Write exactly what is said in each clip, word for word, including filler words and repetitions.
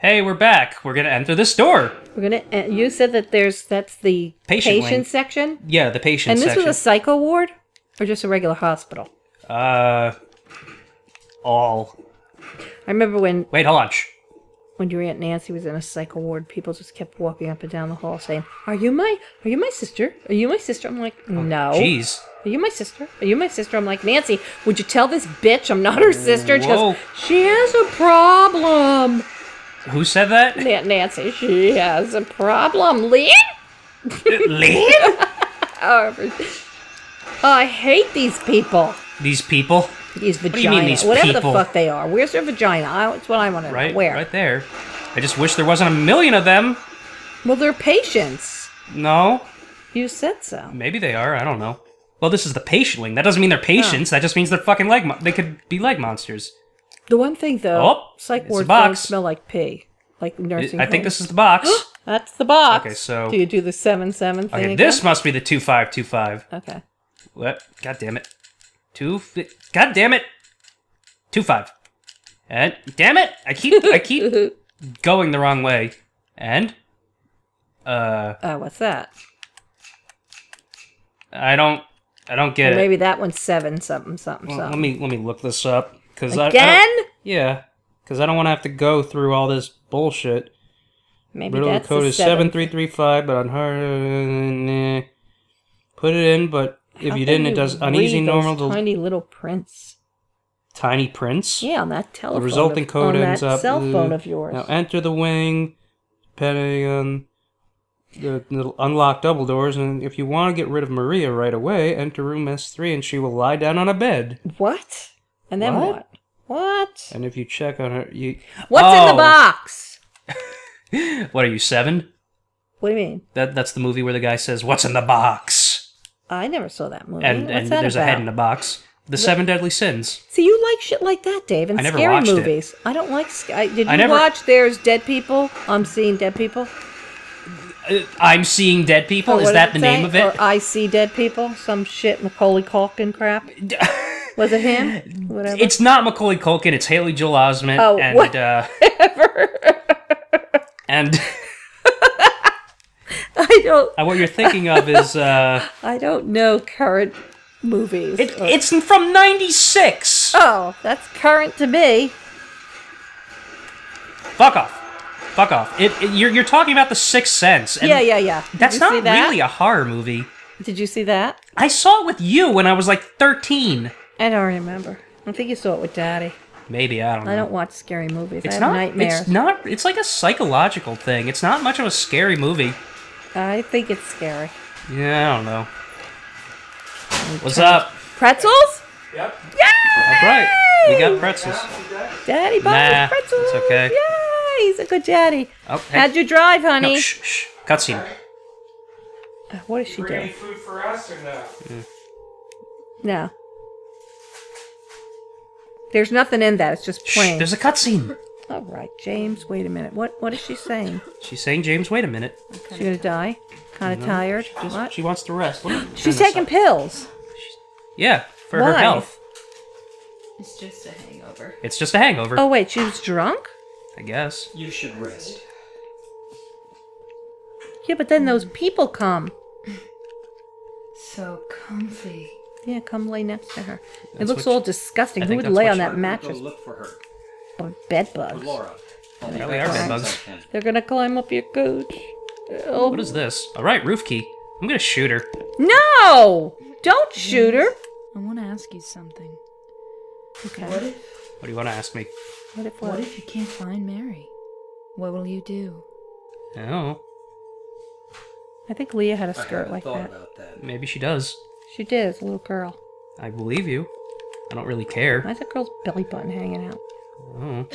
Hey, we're back. We're going to enter this door. We're going to. Uh, you said that there's that's the patient, patient section? Yeah, the patient section. And this section. was a psycho ward or just a regular hospital? Uh, all. I remember when... Wait, hold on. When your Aunt Nancy was in a psycho ward, people just kept walking up and down the hall saying, Are you my... Are you my sister? Are you my sister? I'm like, no. Jeez. Oh, Are you my sister? Are you my sister? I'm like, Nancy, would you tell this bitch I'm not her sister? She goes, she has a problem. Who said that? Aunt Nancy. She has a problem. Lynn? Lynn? Oh, I hate these people. These people? These vaginas. What do you mean, these Whatever people? the fuck they are. Where's their vagina? I, that's what I want to right, know. Where? Right there. I just wish there wasn't a million of them. Well, they're patients. No. You said so. Maybe they are. I don't know. Well, this is the patient wing. That doesn't mean they're patients. No. That just means they're fucking leg mon- They could be leg monsters. The one thing, though, oh, psych wards don't smell like pee. Like nursing I homes. think this is the box. That's the box. Okay, so... Do you do the seven seven thing Okay, this again? must be the two five two five. Okay. What? God damn it. Two... God damn it! two five. And... Damn it! I keep... I keep going the wrong way. And... Uh... Uh, what's that? I don't... I don't get or maybe it. Maybe that one's seven something something well, something. Let me, let me look this up. Cause Again? I, I yeah, because I don't want to have to go through all this bullshit. Maybe Riddle that's code the code is seven three three five, but on her... Put it in, but if How you didn't, you it does uneasy normal... Those tiny little prints. Tiny prints? Yeah, on that telephone. The resulting of, code on ends that up... cell phone uh, of yours. Now enter the wing, depending on... The little unlock double doors, and if you want to get rid of Maria right away, enter room S three, and she will lie down on a bed. What? And then what? What? what? And if you check on her, you... What's oh. in the box? What are you, seven? What do you mean? That That's the movie where the guy says, what's in the box? I never saw that movie. And, what's and that there's about? a head in the box. The, the Seven Deadly Sins. See, you like shit like that, Dave, and I never scary watched movies. It. I don't like... I, did you I never... watch There's Dead People? I'm Seeing Dead People? I'm Seeing Dead People? Oh, is that the say? name of it? Or I See Dead People? Some shit Macaulay Culkin crap? Was it him? Whatever. It's not Macaulay Culkin. It's Haley Joel Osment. Oh, and, whatever. Uh, and... I don't... What you're thinking of is... Uh, I don't know current movies. It, or... It's from ninety-six! Oh, that's current to me. Fuck off. Fuck off. It, it, you're, you're talking about The Sixth Sense. And yeah, yeah, yeah. Did that's not that? really a horror movie. Did you see that? I saw it with you when I was like thirteen. I don't remember. I think you saw it with Daddy. Maybe, I don't know. I don't watch scary movies. It's I have not, nightmares. It's not... It's like a psychological thing. It's not much of a scary movie. I think it's scary. Yeah, I don't know. And What's up? Pretzels? Yep. Yay! All right. We got pretzels. Daddy bought nah, pretzels. It's okay. Yay! He's a good daddy. Oh, hey. How'd you drive, honey? No, shh, shh. Cutscene. Uh, what is she doing? Any food for us or no? Mm. No. There's nothing in that. It's just plain. Shh, there's a cutscene. All right, James. Wait a minute. What? What is she saying? She's saying, James, wait a minute. She's gonna die. Kind of no, tired. She, just, what? she wants to rest. She's taking pills. She's, yeah, for Why? her health. It's just a hangover. It's just a hangover. Oh wait, she was drunk? I guess. You should rest. Yeah, but then those people come. So comfy. Yeah, come lay next to her. That's it looks all disgusting. Who would lay on that mattress? Go look for her. Or bed bugs. Laura. Well, they are bed bugs. They're gonna climb up your couch. Oh. What is this? All right, roof key. I'm gonna shoot her. No! Don't shoot her. I want to ask you something. Okay. What, if... what do you want to ask me? What if, what? what if you can't find Mary? What will you do? I don't know. I think Leah had a skirt like that. About that. Maybe she does. She did, as a little girl. I believe you. I don't really care. Why is that girl's belly button hanging out? I don't know.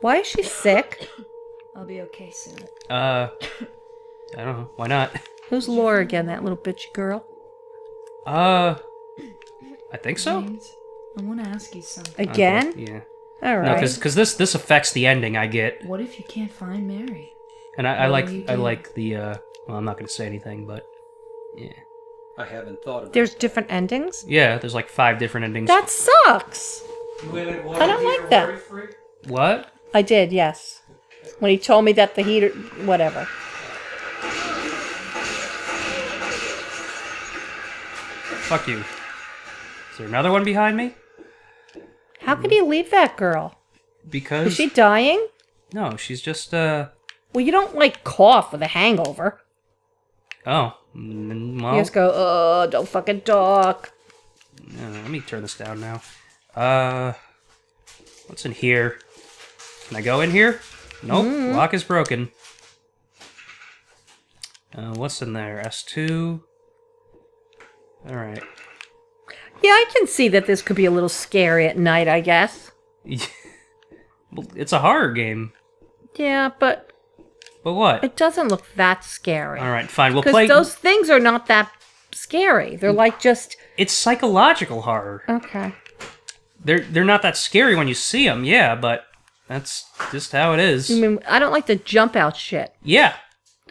Why is she sick? I'll be okay soon. Uh, I don't know. Why not? Who's Laura again, that little bitchy girl? Uh, I think so. James, I want to ask you something. Again? Okay, yeah. All right. No, because this this affects the ending I get. What if you can't find Mary? And I, I like I like the uh, well, I'm not going to say anything, but yeah. I haven't thought about. There's that. different endings. Yeah, there's like five different endings. That sucks. I don't like that. What? I did, yes. when he told me that the heater, whatever. Fuck you. Is there another one behind me? How could he leave that girl? Because... Is she dying? No, she's just, uh... Well, you don't, like, cough with a hangover. Oh. Well... You just go, uh, don't fucking talk. No, let me turn this down now. Uh... What's in here? Can I go in here? Nope. Mm. Lock is broken. Uh, what's in there? S two? Alright. Yeah, I can see that this could be a little scary at night, I guess. Well, it's a horror game. Yeah, but... But what? It doesn't look that scary. Alright, fine, we'll play... Because those things are not that scary. They're like just... It's psychological horror. Okay. They're, they're not that scary when you see them, yeah, but that's just how it is. I mean, I don't like the jump-out shit. Yeah.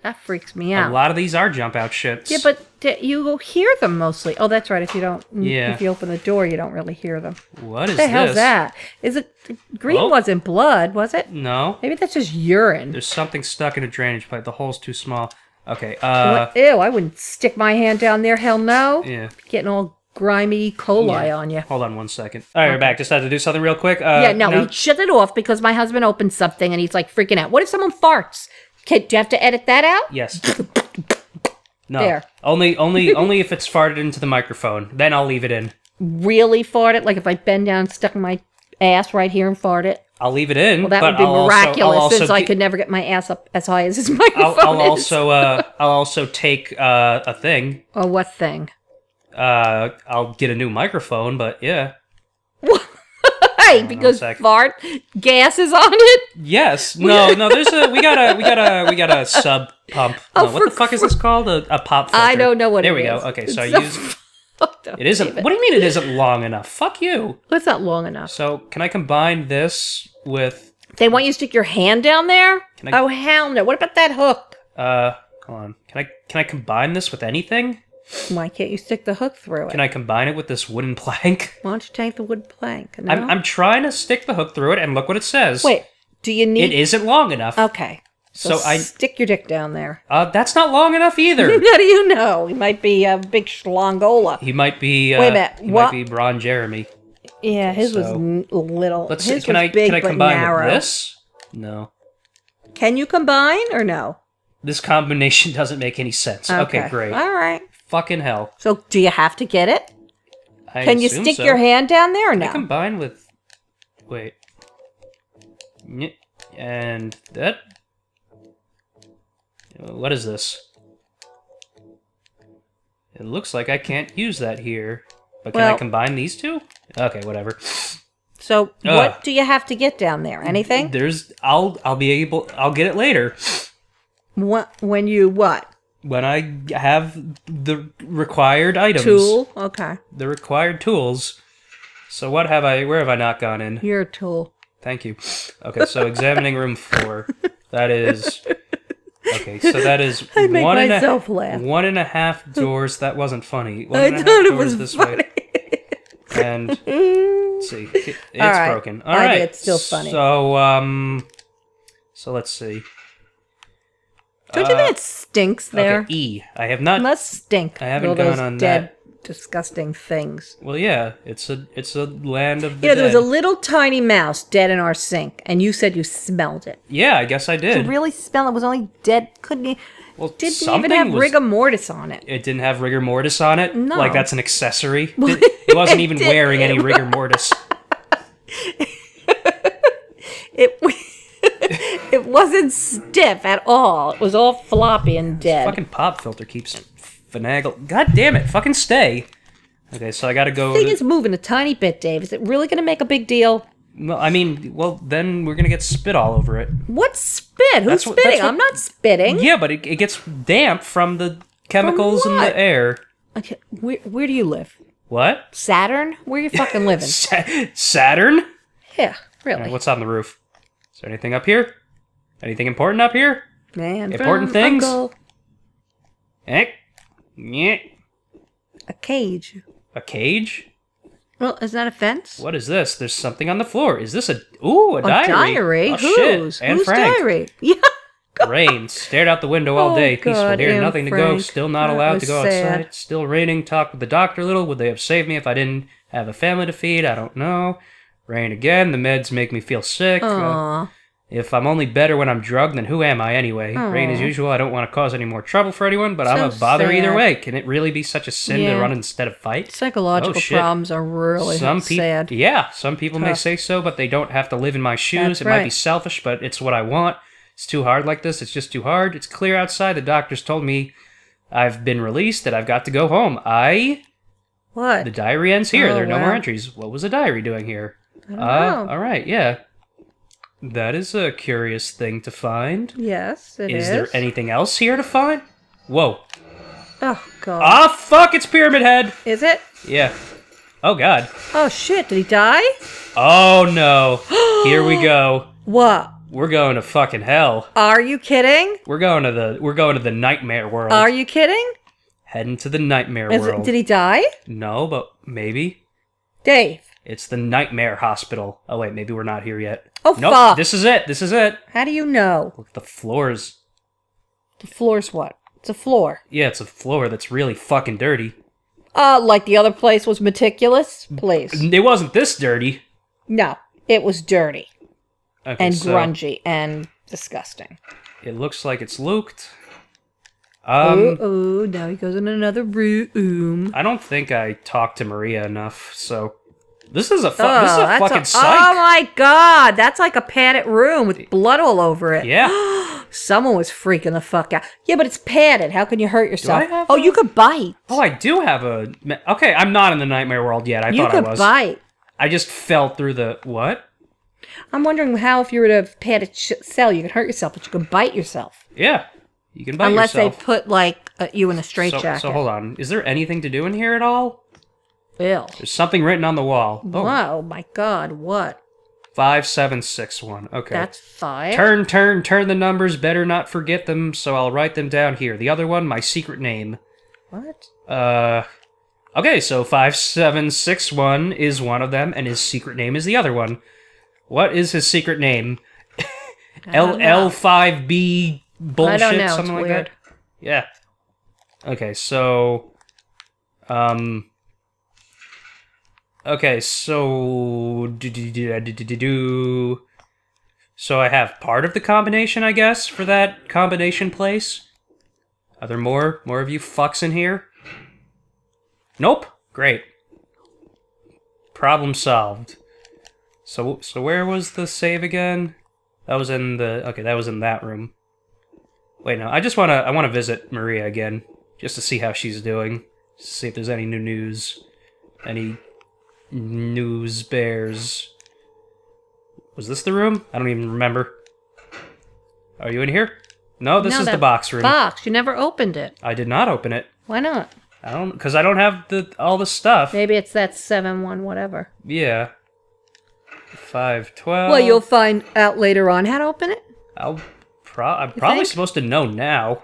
That freaks me out. A lot of these are jump-out shits. Yeah, but you will hear them mostly. Oh, that's right. If you don't, yeah. If you open the door, you don't really hear them. What is this? What the hell's that? Is it green? Oh. Wasn't blood, was it? No. Maybe that's just urine. There's something stuck in a drainage pipe. The hole's too small. Okay. Uh. What? Ew! I wouldn't stick my hand down there. Hell no. Yeah. Getting all grimy coli yeah. on you. Hold on one second. All right, okay. We're back. Just had to do something real quick. Uh, yeah. No, no, we shut it off because my husband opened something and he's like freaking out. What if someone farts? Okay, do you have to edit that out? Yes. No. There. Only, only, only if it's farted into the microphone. Then I'll leave it in. Really fart it? Like if I bend down and stuck my ass right here and fart it? I'll leave it in. Well, that but would be I'll miraculous also, since I could never get my ass up as high as this microphone I'll, I'll is. Also, uh, I'll also take uh, a thing. Oh, what thing? Uh, I'll get a new microphone, but yeah. Because fart gas is on it. Yes. No. No. There's a we got a we got a we got a sub pump. Oh, no, what the fuck is this called? A, a pop filter. I don't know what. There it we is. go. Okay. It's so I use. It isn't. It. What do you mean? It isn't long enough. Fuck you. It's not long enough. So can I combine this with? They want you to stick your hand down there. Can I... Oh hell no! What about that hook? Uh, hold on. Can I can I combine this with anything? Why can't you stick the hook through it? Can I combine it with this wooden plank? Why don't you take the wooden plank? No? I'm, I'm trying to stick the hook through it, and look what it says. Wait, do you need... It isn't long enough. Okay. So, so I... stick your dick down there. Uh, that's not long enough either. How do you know? He might be a uh, big schlongola. He might be... Uh, Wait a minute. He what? might be Ron Jeremy. Yeah, his so. was little. Let's his see. Can was I, big, can I combine narrow. with this? No. Can you combine, or no? This combination doesn't make any sense. Okay, okay great. All right. Fucking hell. So, do you have to get it? I Can you stick so. your hand down there or no? I combine with... Wait. And that? What is this? It looks like I can't use that here. But can well, I combine these two? Okay, whatever. So, Ugh. what do you have to get down there? Anything? There's... I'll, I'll be able... I'll get it later. What, when you what? When I have the required items. Tool? Okay. The required tools. So what have I... Where have I not gone in? You're a tool. Thank you. Okay, so examining room four. That is... Okay, so that is... I make one myself and a, laugh. One and a half doors. That wasn't funny. One I and thought a half it was this funny. Way. And... Let's see. It's All right. broken. All I right. It's still funny. So, um... So let's see. Don't you think it stinks there? Okay, E. I have not. Must stink. I haven't all gone those on dead, that. Disgusting things. Well, yeah, it's a it's a land of the yeah. Dead. There was a little tiny mouse dead in our sink, and you said you smelled it. Yeah, I guess I did. To really smell it was only dead. Couldn't. Well, didn't even have was, rigor mortis on it. It didn't have rigor mortis on it. No, like that's an accessory. It, it wasn't even it wearing any rigor mortis. it. It wasn't stiff at all. It was all floppy and dead. This fucking pop filter keeps finagle. God damn it! Fucking stay. Okay, so I gotta go. The thing to... is moving a tiny bit, Dave. Is it really gonna make a big deal? Well, I mean, well, then we're gonna get spit all over it. What spit? Who's that's spitting? What, what... I'm not spitting. Yeah, but it, it gets damp from the chemicals from in the air. Okay, where, where do you live? What? Saturn? Where are you fucking living? Saturn? Yeah, really. Right, what's on the roof? Is there anything up here? Anything important up here? Man, important things? Uncle. Eh? Yeah. A cage. A cage? Well, is that a fence? What is this? There's something on the floor. Is this a... Ooh, a, a diary. diary? Oh, Who's? Shit. Whose Frank. diary? Yeah. Rain. Stared out the window all day. Oh, Peaceful God, here. Nothing Frank. to go. Still not that allowed to go sad. outside. Still raining. Talked with the doctor a little. Would they have saved me if I didn't have a family to feed? I don't know. Rain again. The meds make me feel sick. Aww. Uh, if I'm only better when I'm drugged, then who am I anyway? Aww. Rain as usual. I don't want to cause any more trouble for anyone, but so I'm a bother sad. either way. Can it really be such a sin yeah. to run instead of fight? Psychological oh, problems are really some sad. Yeah, some people Tough. may say so, but they don't have to live in my shoes. That's it right. might be selfish, but it's what I want. It's too hard like this. It's just too hard. It's clear outside. The doctors told me I've been released, that I've got to go home. I... What? The diary ends here. Oh, there are no wow. more entries. What was the diary doing here? I don't uh, know. All right, yeah. That is a curious thing to find. Yes, it is. Is there anything else here to find? Whoa. Oh, God. Ah, fuck, it's Pyramid Head! Is it? Yeah. Oh, God. Oh, shit, did he die? Oh, no. Here we go. What? We're going to fucking hell. Are you kidding? We're going to the, we're going to the nightmare world. Are you kidding? Heading to the nightmare is world. It, did he die? No, but maybe. Dave. It's the nightmare hospital. Oh, wait, maybe we're not here yet. Oh, nope, fuck. This is it. This is it. How do you know? Look, the floor's... The floor's what? It's a floor. Yeah, it's a floor that's really fucking dirty. Uh, like the other place was meticulous? Please. It wasn't this dirty. No, it was dirty. Okay, and so grungy and disgusting. It looks like it's looped. Um, oh, now he goes in another room. I don't think I talked to Maria enough, so... This is a, fu oh, this is a fucking a, psych. Oh my God, that's like a padded room with blood all over it. Yeah. Someone was freaking the fuck out. Yeah, but it's padded. How can you hurt yourself? Do I have oh, a... you could bite. Oh, I do have a... Okay, I'm not in the nightmare world yet. I you thought I was. You could bite. I just fell through the... What? I'm wondering how if you were in a padded cell, you could hurt yourself, but you could bite yourself. Yeah, you can bite Unless yourself. Unless they put, like, uh, you in a straitjacket. So, so hold on. Is there anything to do in here at all? Bill. There's something written on the wall. Oh Whoa, my God, what? five seven six one, okay. That's five? Turn, turn, turn the numbers, better not forget them, so I'll write them down here. The other one, my secret name. What? Uh, okay, so five seven six one is one of them, and his secret name is the other one. What is his secret name? L L five B bullshit, I don't know. something it's like weird. that? Yeah. Okay, so... Um... Okay, so do, do, do, do, do, do. So I have part of the combination, I guess, for that combination place. Are there more? More of you fucks in here? Nope. Great. Problem solved. So, so where was the save again? That was in the. Okay, that was in that room. Wait, no. I just wanna. I wanna visit Maria again, just to see how she's doing, just to see if there's any new news, any. News bears. Was this the room? I don't even remember. Are you in here? No, this no, is the box room. Box. You never opened it. I did not open it. Why not? I don't, because I don't have the all the stuff. Maybe it's that seven one whatever. Yeah. Five twelve. Well, you'll find out later on how to open it. I'll pro. I'm you probably think? supposed to know now,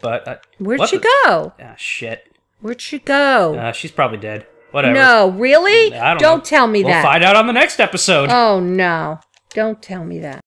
but I, where'd she go? Ah, shit. Where'd she go? Uh, she's probably dead. Whatever. No, really? I don't, don't tell me we'll that. We'll find out on the next episode. Oh, no. Don't tell me that.